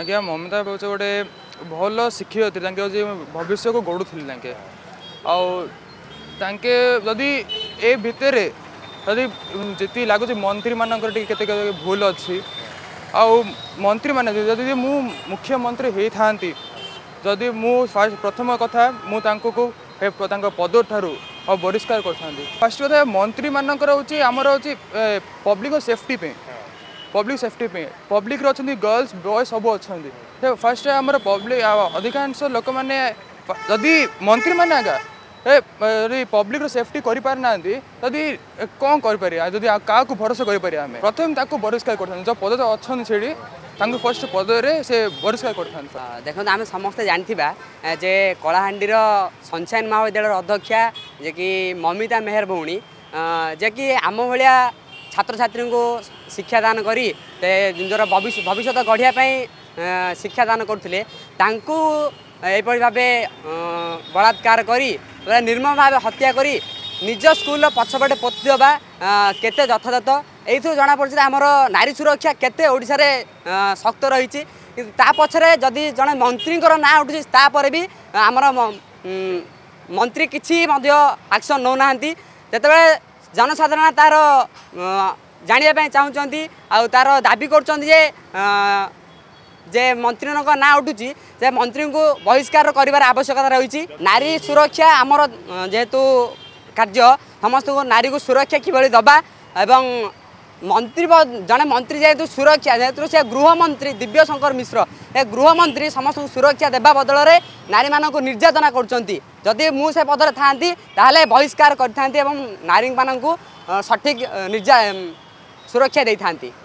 आज्ञा ममिता हूँ गोटे भल शिक्षयत्री भविष्य को गढ़ुली आके जदि ए भितर जदि जी लगुच मंत्री मान के भूल अच्छी आ मंत्री मान जदि मु मुख्यमंत्री होता जदि मु फास्ट प्रथम कथा मुझे पद ठार बहिष्कार करते फास्ट कथा मंत्री मानक आमर हूँ पब्लिक सेफ्टी पे पब्लिक सेफ्टी पे पब्लिक अच्छा गर्ल्स बॉयज सब अच्छा फास्ट आम पब्लिक अधिकांश लोक मैंने जदि मंत्री मैंने आगा पब्लिक सेफ्टी करना कौन करा क्या भरोसा करें प्रथम बहिष्कार करते जो पद अच्छा फर्स्ट पदर से बहिष्कार करते देखो आम समस्ते जानवा जे कलाहांडी सनशाइन महाविद्यालय अध्यक्षा जे कि ममिता मेहर भौणी जे कि आम भाया छात्र छात्री को शिक्षादान करी कर भविष्य गढ़ापी शिक्षादान करुले यहपर भाव बलात्कार करी निर्मम भाव हत्या करी निज स्कूल पछपटे पोति देवा केते यथाथ यू जना पड़ी आमर नारी सुरक्षा केते ओडिसा शक्त रही पछरे जदि जड़े मंत्री ना उठू तापर भी आमर मंत्री किसी एक्शन नौ ना जिते जनसाधारण तार जानापी चाहते आ तार दाबी कर जे मंत्री ना उठू से मंत्री को बहिष्कार कर आवश्यकता रही नारी सुरक्षा आमर जेहेतु कार्य समस्त को नारी को सुरक्षा किभली दबा एवं मंत्री जड़े मंत्री जेहेतु सुरक्षा जेहेतु से गृहमंत्री दिव्यशंकर मिश्र ए गृहमंत्री समस्त को सुरक्षा देवा बदल में नारी मानक निर्यातना करदी मुझे पदर था बहिष्कार करते नारी मान को सठिक सुरक्षा दे था।